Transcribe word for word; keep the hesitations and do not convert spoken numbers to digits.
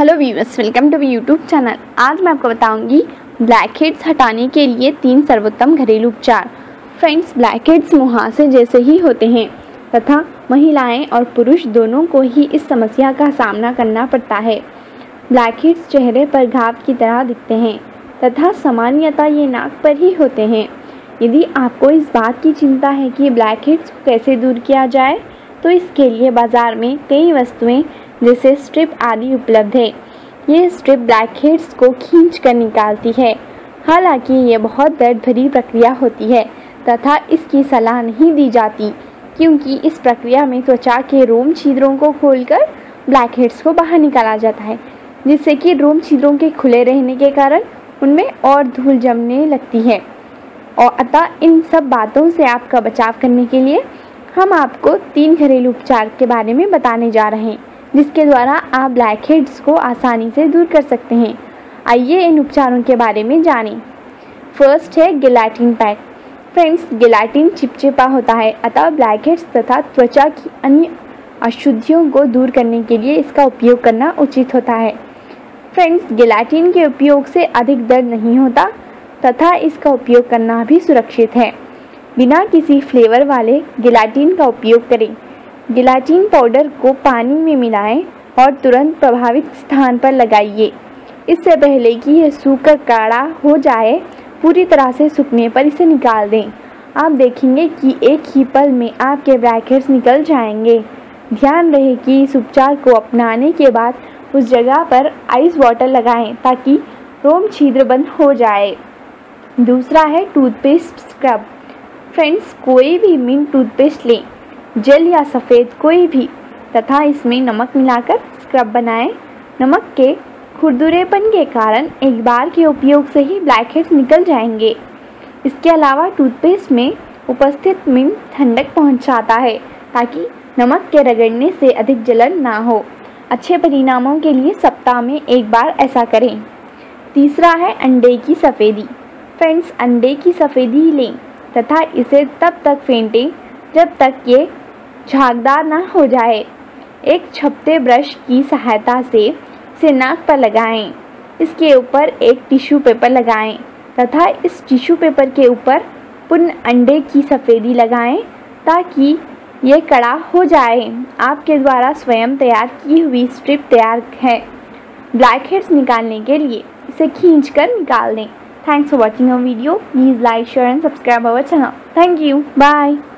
Hello viewers, welcome to my YouTube channel. आज मैं आपको बताऊंगी ब्लैकहेड्स हटाने के लिए तीन सर्वोत्तम घरेलू उपचार। फ्रेंड्स, ब्लैकहेड्स मुहासे जैसे ही होते हैं तथा महिलाएं और पुरुष दोनों को ही इस समस्या का सामना करना पड़ता है। ब्लैकहेड्स चेहरे पर घाव की तरह दिखते हैं तथा सामान्यतः ये नाक पर ही होते हैं। यदि आपको इस बात की चिंता है कि ब्लैकहेड्स को कैसे दूर किया जाए, तो इसके लिए बाज़ार में कई वस्तुएँ जैसे स्ट्रिप आदि उपलब्ध है। ये स्ट्रिप ब्लैकहेड्स को खींच कर निकालती है। हालांकि ये बहुत दर्द भरी प्रक्रिया होती है तथा इसकी सलाह नहीं दी जाती, क्योंकि इस प्रक्रिया में त्वचा के रोम छिद्रों को खोलकर ब्लैकहेड्स को बाहर निकाला जाता है, जिससे कि रोम छिद्रों के खुले रहने के कारण उनमें और धूल जमने लगती है। और अतः इन सब बातों से आपका बचाव करने के लिए हम आपको तीन घरेलू उपचार के बारे में बताने जा रहे हैं, जिसके द्वारा आप ब्लैकहेड्स को आसानी से दूर कर सकते हैं। आइए इन उपचारों के बारे में जानें। फर्स्ट है गेलाटिन पैक। फ्रेंड्स, गेलाटिन चिपचिपा होता है, अतः ब्लैकहेड्स तथा त्वचा की अन्य अशुद्धियों को दूर करने के लिए इसका उपयोग करना उचित होता है। फ्रेंड्स, गेलाटिन के उपयोग से अधिक दर्द नहीं होता तथा इसका उपयोग करना भी सुरक्षित है। बिना किसी फ्लेवर वाले गेलाटिन का उपयोग करें। गेलाटिन पाउडर को पानी में मिलाएं और तुरंत प्रभावित स्थान पर लगाइए, इससे पहले कि यह सूखकर काढ़ा हो जाए। पूरी तरह से सूखने पर इसे निकाल दें। आप देखेंगे कि एक ही पल में आपके ब्लैकहेड्स निकल जाएंगे। ध्यान रहे कि इस उपचार को अपनाने के बाद उस जगह पर आइस वाटर लगाएं ताकि रोम छिद्र बंद हो जाए। दूसरा है टूथपेस्ट स्क्रब। फ्रेंड्स, कोई भी मिंट टूथपेस्ट लें, जेल या सफ़ेद कोई भी, तथा इसमें नमक मिलाकर स्क्रब बनाएं। नमक के खुरदुरेपन के कारण एक बार के उपयोग से ही ब्लैकहेड्स निकल जाएंगे। इसके अलावा टूथपेस्ट में उपस्थित मिंट ठंडक पहुंचाता है ताकि नमक के रगड़ने से अधिक जलन ना हो। अच्छे परिणामों के लिए सप्ताह में एक बार ऐसा करें। तीसरा है अंडे की सफ़ेदी। फ्रेंड्स, अंडे की सफ़ेदी लें तथा इसे तब तक फेंटें जब तक ये झागदार ना हो जाए। एक छपते ब्रश की सहायता से इसे नाक पर लगाएं। इसके ऊपर एक टिश्यू पेपर लगाएं तथा इस टिश्यू पेपर के ऊपर पुनः अंडे की सफ़ेदी लगाएं ताकि ये कड़ा हो जाए। आपके द्वारा स्वयं तैयार की हुई स्ट्रिप तैयार है ब्लैकहेड्स निकालने के लिए। इसे खींचकर निकाल दें। Thanks for watching our video. Please like, share and subscribe our channel. Thank you, bye.